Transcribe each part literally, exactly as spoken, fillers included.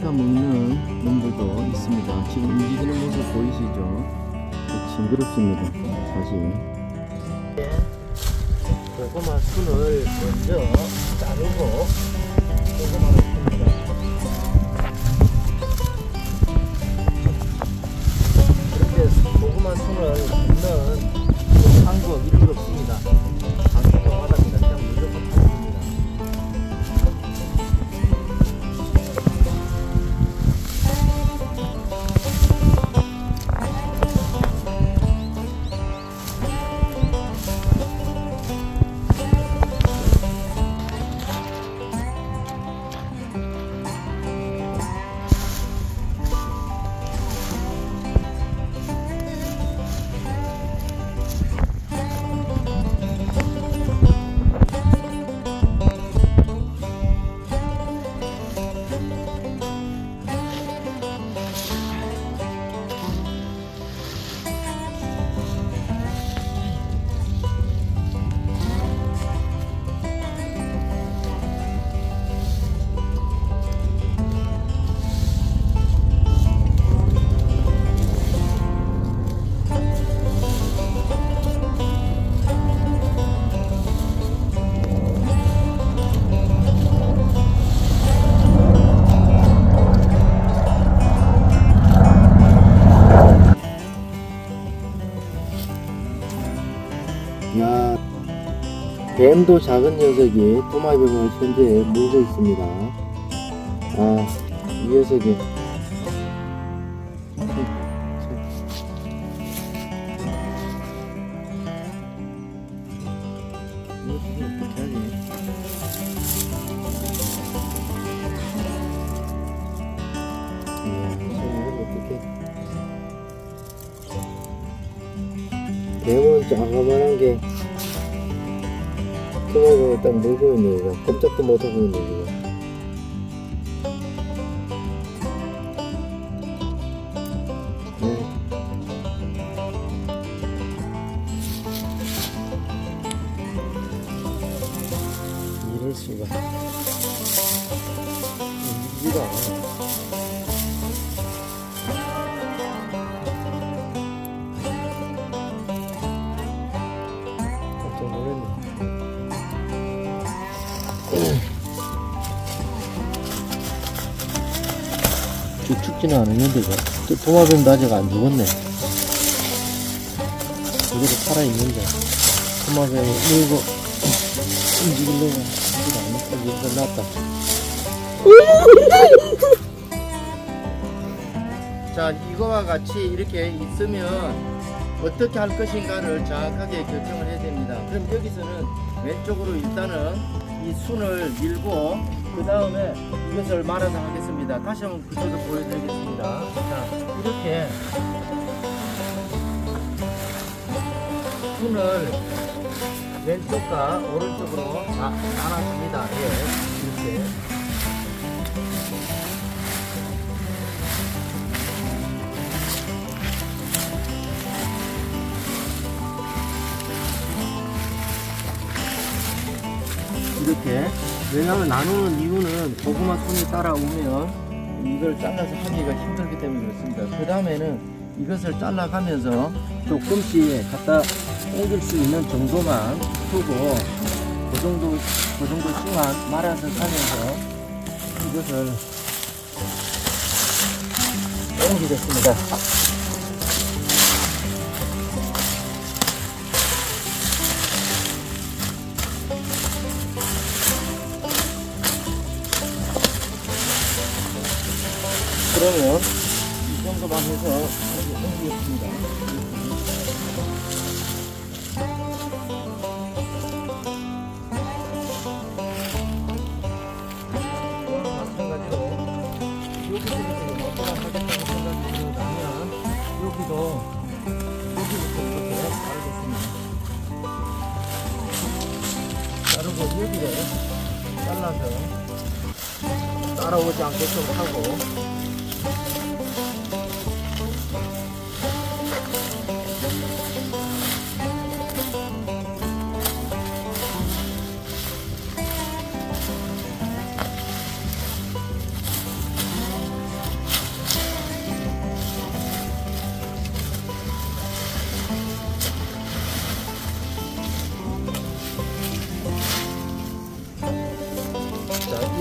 따다 먹는 놈들도 있습니다. 지금 움직이는 모습 보이시죠? 징그럽습니다. 사실 고구마 순을 먼저 자르고 고구마를 씁니다. 이렇게 고구마 순을 굽는 방법 이런 거 없습니다. 방법도 바닥이다. 그냥 무조건 굽습니다. 야, 뱀도 작은 녀석이 도마뱀을 현재 물고 있습니다. 아, 이 녀석이 뱀은 자그마한 게 토마뱀을 딱 물고 있네. 이거 꼼짝도 못하고 있네. 이거 이럴 수가. 이거 죽지는 않았는데 이거 도마뱀도 아직 안 죽었네. 이것도 살아있는데 도마뱀을 물고 움직이려고 하지도 않았다. 일단 났다. 자, 이거와 같이 이렇게 있으면 어떻게 할 것인가를 정확하게 결정을 해야 됩니다. 그럼 여기서는 왼쪽으로 일단은 이 순을 밀고 그 다음에 이것을 말아서 하겠습니다. 다시 한번 그쪽도 보여드리겠습니다. 자, 이렇게 순을 왼쪽과 오른쪽으로 나눴습니다. 예, 이렇게 이렇게. 왜냐하면 나누는 이유는 고구마 순이 따라오면 이걸 잘라서 하기가 힘들기 때문에 그렇습니다. 그 다음에는 이것을 잘라가면서 조금씩 갖다 옮길 수 있는 정도만 두고 그 정도 그 정도 씩만 말아서 가면서 이것을 옮기겠습니다. 그러면 이 정도만 해서 이렇게 옮기겠습니다. 마찬가지로 여기서부터 어떻게 하겠다고 생각이 들다면 여기도 여기부터 이렇게 자르겠습니다. 자르고 여기를 잘라서 따라오지 않게끔 하고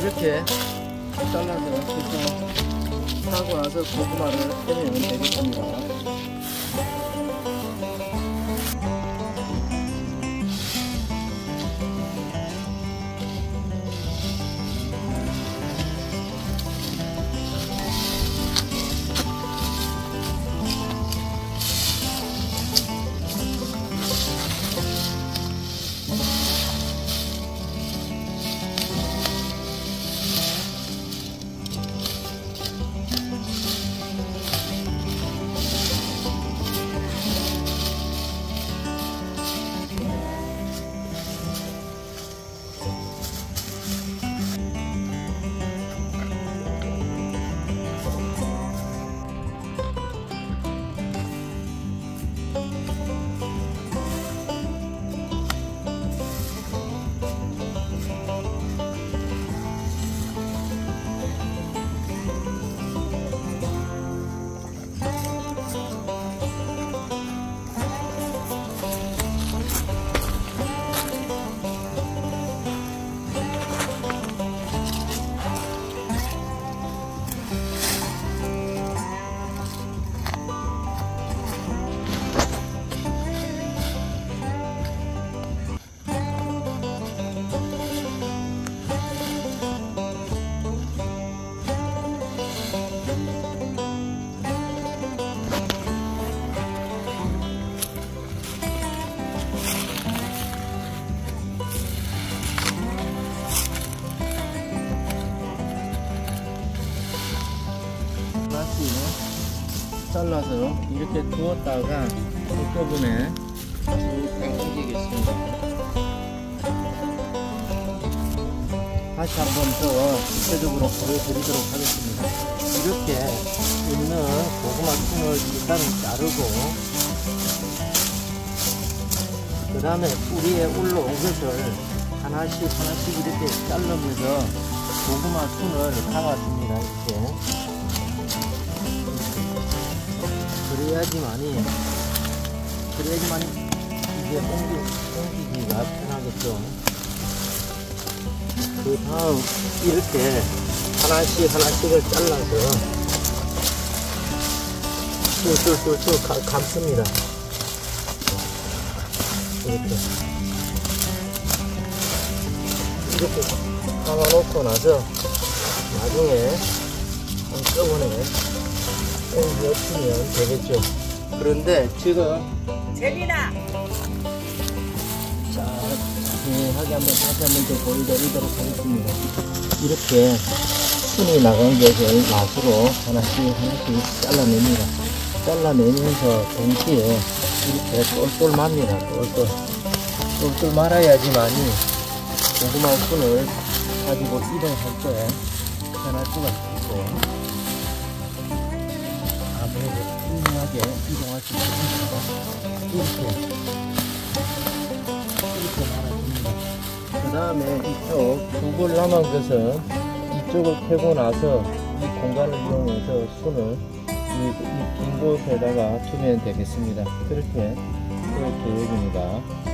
이렇게 잘라서 이렇게 하고 나서 고구마를 꺼내면 되겠습니다. 잘라서 이렇게 두었다가 한꺼번에 쭉 당기겠습니다. 다시 한번 더 구체적으로 보여드리도록 하겠습니다. 이렇게 있는 고구마 층을 일단은 자르고 그 다음에 뿌리에 올라온 것을 하나씩 하나씩 이렇게 자르면서 고구마 층을 감아줍니다. 이렇게 그래야지만이 그래야지만이 이게 옮기기가 편하겠죠. 그 다음 이렇게 하나씩 하나씩을 잘라서 툴툴툴툴 감습니다. 이렇게 이렇게 감아놓고 나서 나중에 한꺼번에 옮겨주면 되겠죠. 그런데 지금 재민아! 자, 하게 한번 다시 한번 더 보여드리도록 하겠습니다. 이렇게 순이 나간 것을 맛으로 하나씩 하나씩 잘라냅니다. 잘라내면서 동시에 이렇게 똘똘 맙니다. 똘똘 똘똘 말아야지만이 고구마 순을 가지고 이동할 때 편할 수가 있어요. 편하게 이동할 수 있습니다. 이렇게 이렇게 말아줍니다. 그 다음에 이쪽 두골 남은 것은 이쪽을 펴고 나서 이 공간을 이용해서 손을 이 빈 곳에다가 두면 되겠습니다. 그렇게 할 계획입니다.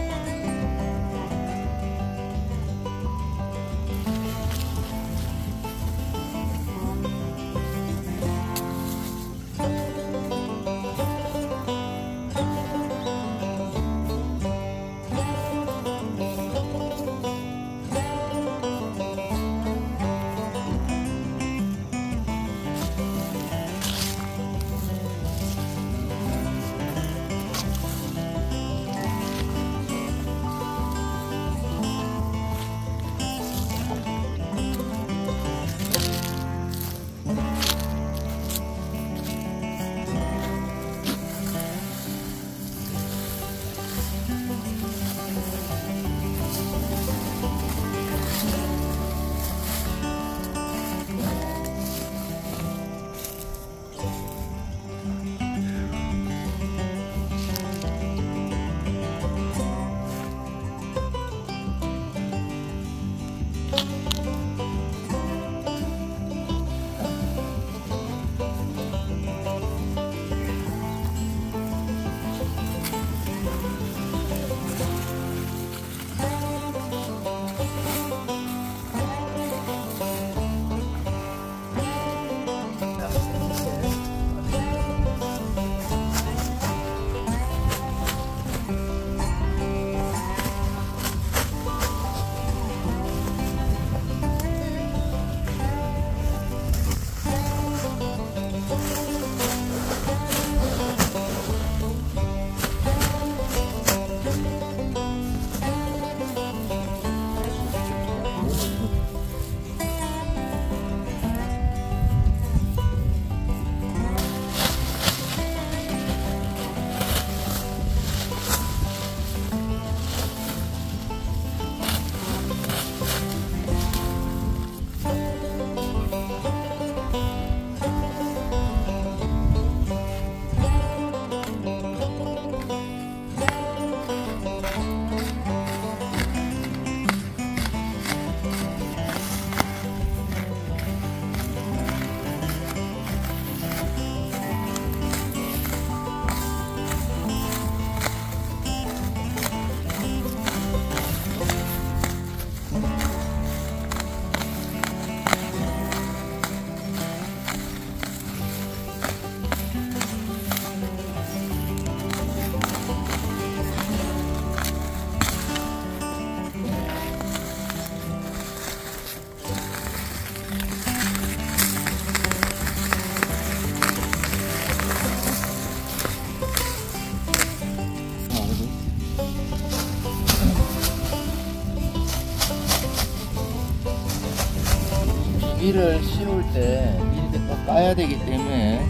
비닐을 씌울 때 이렇게 또 까야 되기 때문에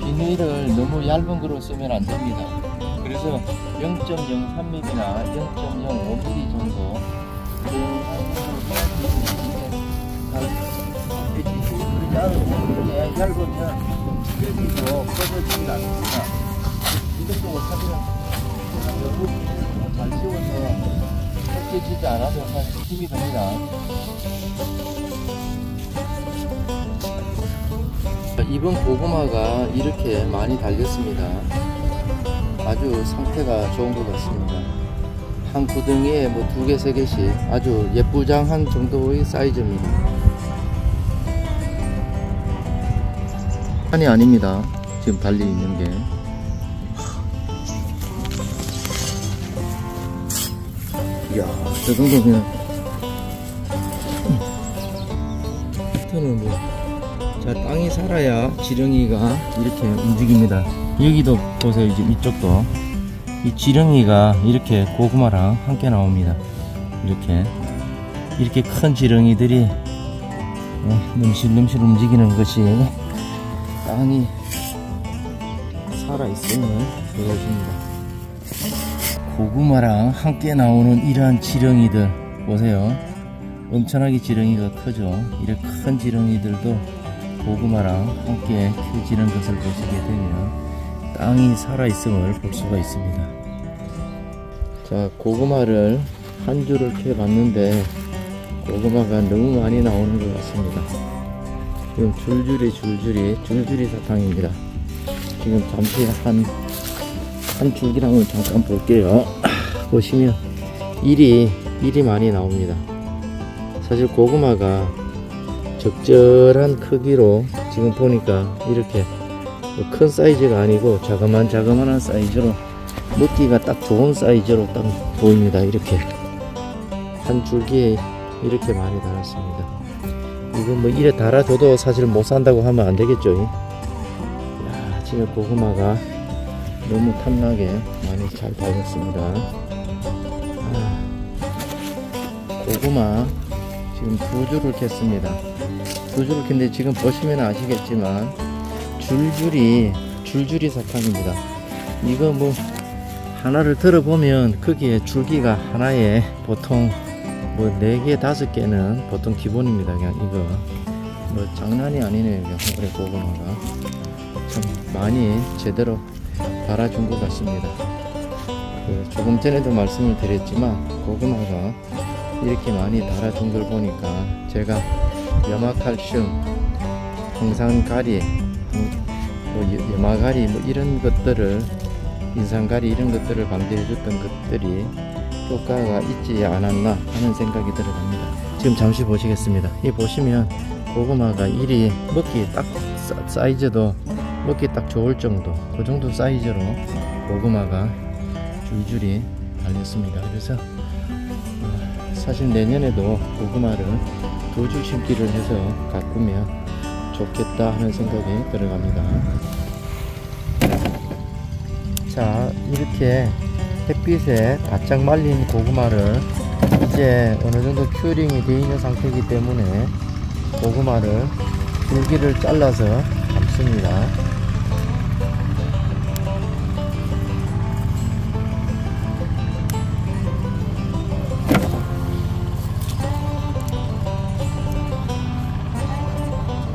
비닐을 너무 얇은 거로 쓰면 안 됩니다. 그래서 영 점 영삼 밀리미터나 영 점 영오 밀리미터 정도 이렇게 얇으면 찢어지고 꺼져지지 않습니다. 이것도 사실은 잘 씌워서 찢어지지 않아도 사실 힘이 됩니다. 이번 고구마가 이렇게 많이 달렸습니다. 아주 상태가 좋은 것 같습니다. 한 구덩이에 뭐 두 개, 세 개씩 아주 예쁘장한 정도의 사이즈입니다. 산이 아닙니다. 지금 달려 있는 게. 이야, 저 정도면. 밑에는 뭐. 자, 땅이 살아야 지렁이가 이렇게 움직입니다. 여기도 보세요. 이제 이쪽도 이 지렁이가 이렇게 고구마랑 함께 나옵니다. 이렇게 이렇게 큰 지렁이들이 넘실넘실 움직이는 것이 땅이 살아있음을 보여줍니다. 고구마랑 함께 나오는 이러한 지렁이들 보세요. 엄청나게 지렁이가 크죠. 이렇게 큰 지렁이들도 고구마랑 함께 키워지는 것을 보시게 되면 땅이 살아있음을 볼 수가 있습니다. 자, 고구마를 한 줄을 캐봤는데 고구마가 너무 많이 나오는 것 같습니다. 지금 줄줄이 줄줄이 줄줄이 사탕입니다. 지금 잠시 한, 한 줄기랑을 잠깐 볼게요. 보시면 일이 일이 많이 나옵니다. 사실 고구마가 적절한 크기로 지금 보니까 이렇게 큰 사이즈가 아니고 자그만 자그만한 사이즈로 먹기가 딱 좋은 사이즈로 딱 보입니다. 이렇게 한 줄기에 이렇게 많이 달았습니다. 이건 뭐 이래 달아줘도 사실 못 산다고 하면 안 되겠죠. 이야, 지금 고구마가 너무 탐나게 많이 잘 달렸습니다. 아, 고구마 지금 두 줄을 캤습니다. 두 줄을 캤는데 지금 보시면 아시겠지만 줄줄이 줄줄이 사탕입니다. 이거 뭐 하나를 들어보면 거기에 줄기가 하나에 보통 뭐 네 개, 다섯 개는 보통 기본입니다. 그냥 이거 뭐 장난이 아니네요. 올해 고구마가 참 많이 제대로 달아준 것 같습니다. 그 조금 전에도 말씀을 드렸지만 고구마가 이렇게 많이 달아준 걸 보니까 제가 염화칼슘, 황산가리, 뭐 염화가리 뭐 이런 것들을 인산가리 이런 것들을 방지해줬던 것들이 효과가 있지 않았나 하는 생각이 들어갑니다. 지금 잠시 보시겠습니다. 이 보시면 고구마가 일이 먹기 딱 사이즈도 먹기 딱 좋을 정도 그 정도 사이즈로 고구마가 줄줄이 달렸습니다. 그래서 사실 내년에도 고구마를 두 줄 심기를 해서 가꾸면 좋겠다 하는 생각이 들어갑니다. 자, 이렇게 햇빛에 바짝 말린 고구마를 이제 어느정도 큐링이 되어 있는 상태이기 때문에 고구마를 줄기를 잘라서 감습니다.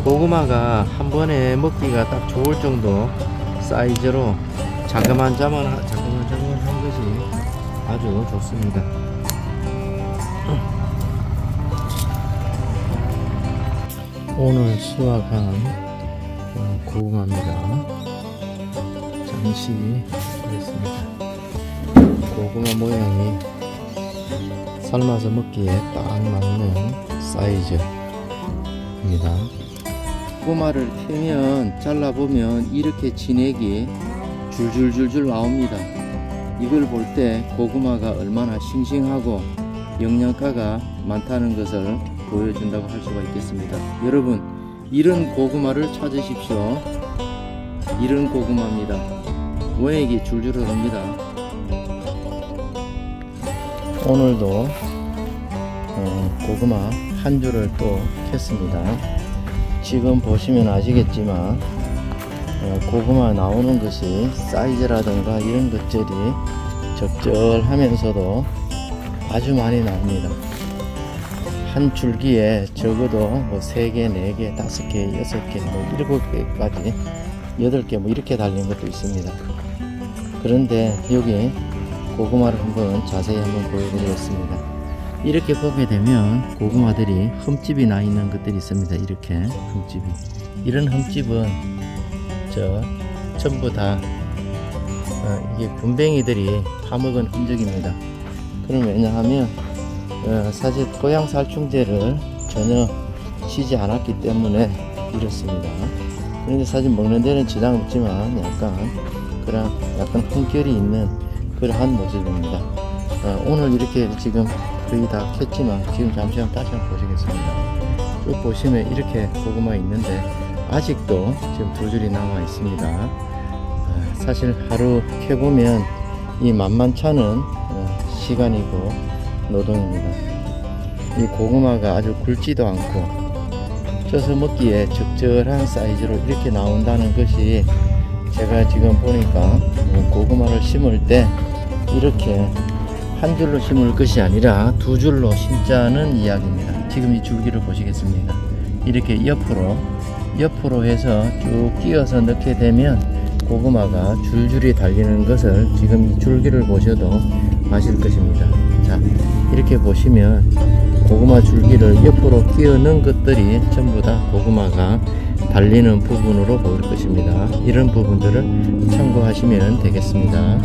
고구마가 한 번에 먹기가 딱 좋을 정도 사이즈로 자그만 자그만 자그만 자그만 한 것이 아주 좋습니다. 오늘 수확한 고구마입니다. 잠시 보겠습니다. 고구마 모양이 삶아서 먹기에 딱 맞는 사이즈입니다. 고구마를 캐면 잘라보면 이렇게 진액이 줄줄줄줄 나옵니다. 이걸 볼 때 고구마가 얼마나 싱싱하고 영양가가 많다는 것을 보여준다고 할 수가 있겠습니다. 여러분, 이런 고구마를 찾으십시오. 이런 고구마입니다. 모액이 줄줄 흐릅니다. 오늘도 고구마 한 줄을 또 캤습니다. 지금 보시면 아시겠지만 고구마 나오는 것이 사이즈라든가 이런 것들이 적절하면서도 아주 많이 나옵니다. 한 줄기에 적어도 뭐 세 개, 네 개, 다섯 개, 여섯 개, 뭐 일곱 개까지 여덟 개 뭐 이렇게 달린 것도 있습니다. 그런데 여기 고구마를 한번 자세히 한번 보여드리겠습니다. 이렇게 보게 되면 고구마들이 흠집이 나 있는 것들이 있습니다. 이렇게 흠집이, 이런 흠집은 저 전부 다 어, 이게 군뱅이들이 파먹은 흔적입니다. 그럼 왜냐하면 어, 사실 토양 살충제를 전혀 치지 않았기 때문에 이렇습니다. 그런데 사실 먹는 데는 지장 없지만 약간 그런 약간 흠결이 있는 그러한 모습입니다. 어, 오늘 이렇게 지금 거의 다 캤지만 지금 잠시만 다시 한번 보시겠습니다. 쭉 보시면 이렇게 고구마 있는데 아직도 지금 두 줄이 남아 있습니다. 사실 하루 캐보면 이 만만찮은 시간이고 노동입니다. 이 고구마가 아주 굵지도 않고 쪄서 먹기에 적절한 사이즈로 이렇게 나온다는 것이, 제가 지금 보니까 고구마를 심을 때 이렇게 한 줄로 심을 것이 아니라 두 줄로 심자는 이야기입니다. 지금 이 줄기를 보시겠습니다. 이렇게 옆으로 옆으로 해서 쭉 끼워서 넣게 되면 고구마가 줄줄이 달리는 것을 지금 이 줄기를 보셔도 아실 것입니다. 자, 이렇게 보시면 고구마 줄기를 옆으로 끼워 넣은 것들이 전부 다 고구마가 달리는 부분으로 보일 것입니다. 이런 부분들을 참고하시면 되겠습니다.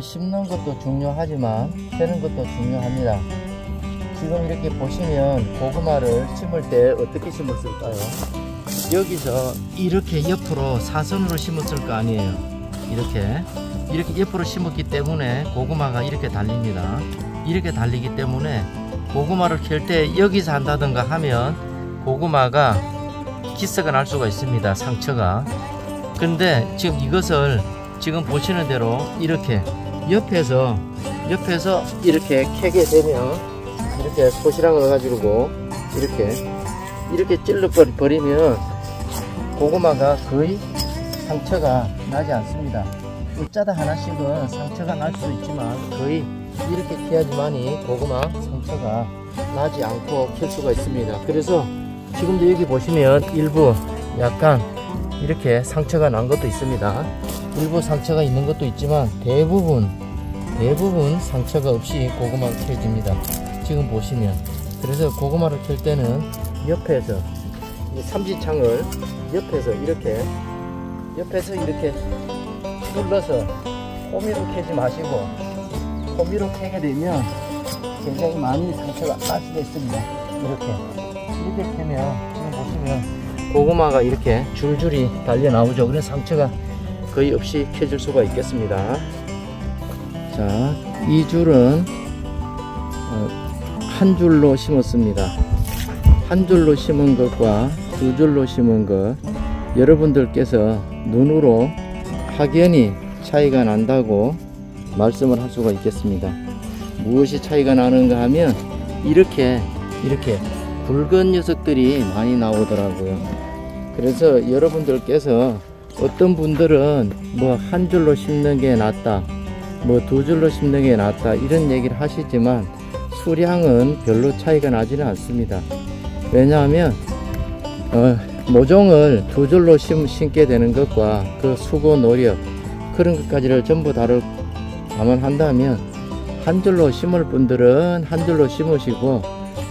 심는 것도 중요하지만 캐는 것도 중요합니다. 지금 이렇게 보시면 고구마를 심을 때 어떻게 심었을까요? 여기서 이렇게 옆으로 사선으로 심었을 거 아니에요. 이렇게 이렇게 옆으로 심었기 때문에 고구마가 이렇게 달립니다. 이렇게 달리기 때문에 고구마를 캘 때 여기서 한다든가 하면 고구마가 기스가 날 수가 있습니다. 상처가. 근데 지금 이것을 지금 보시는 대로 이렇게 옆에서 옆에서 이렇게 캐게 되면 이렇게 도시락을 가지고 이렇게 이렇게 찔러 버리면 고구마가 거의 상처가 나지 않습니다. 어쩌다 하나씩은 상처가 날 수 있지만 거의 이렇게 피하지만이 고구마 상처가 나지 않고 캘 수가 있습니다. 그래서 지금도 여기 보시면 일부 약간 이렇게 상처가 난 것도 있습니다. 일부 상처가 있는 것도 있지만 대부분 대부분 상처가 없이 고구마를 캐집니다. 지금 보시면. 그래서 고구마를 캘 때는 옆에서 이 삼지창을 옆에서 이렇게 옆에서 이렇게 눌러서 호미로 캐지 마시고, 호미로 캐게 되면 굉장히 많이 상처가 날 수도 있습니다. 이렇게 이렇게 캐면 지금 보시면 고구마가 이렇게 줄줄이 달려 나오죠. 그래서 상처가 거의 없이 캐질 수가 있겠습니다. 자, 이 줄은 한 줄로 심었습니다. 한 줄로 심은 것과 두 줄로 심은 것, 여러분들께서 눈으로 확연히 차이가 난다고 말씀을 할 수가 있겠습니다. 무엇이 차이가 나는가 하면 이렇게 이렇게 붉은 녀석들이 많이 나오더라고요. 그래서 여러분들께서 어떤 분들은 뭐 한 줄로 심는 게 낫다, 뭐 두 줄로 심는 게 낫다 이런 얘기를 하시지만 수량은 별로 차이가 나지는 않습니다. 왜냐하면 어, 모종을 두 줄로 심, 심게 되는 것과 그 수고 노력 그런 것까지를 전부 다를 감안한다면 한 줄로 심을 분들은 한 줄로 심으시고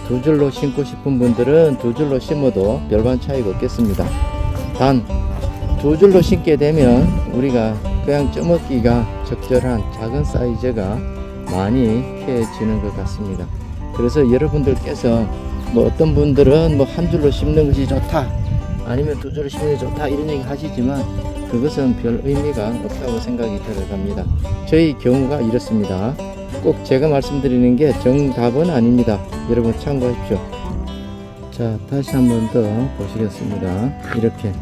두 줄로 심고 싶은 분들은 두 줄로 심어도 별반 차이가 없겠습니다. 단 두 줄로 심게 되면 우리가 그냥 쪄먹기가 적절한 작은 사이즈가 많이 캐지는 것 같습니다. 그래서 여러분들께서 뭐 어떤 분들은 뭐 한 줄로 심는 것이 좋다, 아니면 두 줄로 심는 게 좋다 이런 얘기 하시지만 그것은 별 의미가 없다고 생각이 들어갑니다. 저희 경우가 이렇습니다. 꼭 제가 말씀드리는 게 정답은 아닙니다. 여러분 참고하십시오. 자, 다시 한 번 더 보시겠습니다. 이렇게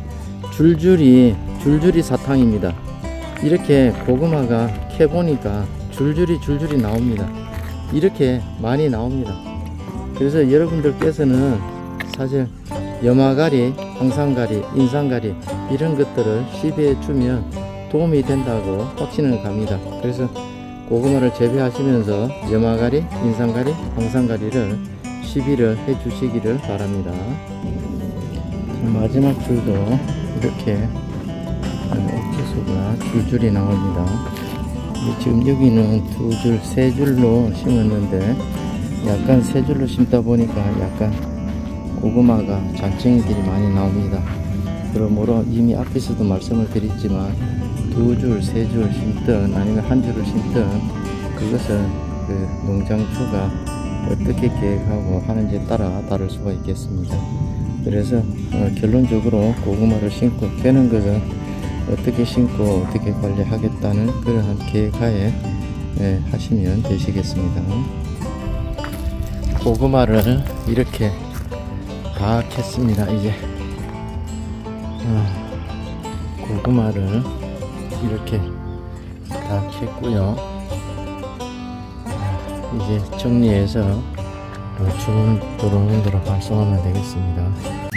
줄줄이 줄줄이 사탕입니다. 이렇게 고구마가 캐보니까 줄줄이 줄줄이 나옵니다. 이렇게 많이 나옵니다. 그래서 여러분들께서는 사실 염화가리, 황산가리, 인삼가리 이런 것들을 시비해 주면 도움이 된다고 확신을 갑니다. 그래서 고구마를 재배하시면서 염화가리, 인삼가리, 황산가리를 시비를 해 주시기를 바랍니다. 마지막 줄도 이렇게 옥수수가 줄줄이 나옵니다. 지금 여기는 두 줄, 세 줄로 심었는데 약간 세 줄로 심다 보니까 약간 고구마가 잔챙이들이 많이 나옵니다. 그러므로 이미 앞에서도 말씀을 드렸지만 두 줄, 세 줄 심든 아니면 한 줄을 심든 그것은 그 농장주가 어떻게 계획하고 하는지에 따라 다를 수가 있겠습니다. 그래서 어, 결론적으로 고구마를 심고 캐는 것은 어떻게 심고 어떻게 관리하겠다는 그러한 계획하에 예, 하시면 되시겠습니다. 고구마를 이렇게 다 캤습니다. 이제 어, 고구마를 이렇게 다 캤고요. 어, 이제 정리해서 주문 들어오는 대로 발송하면 되겠습니다.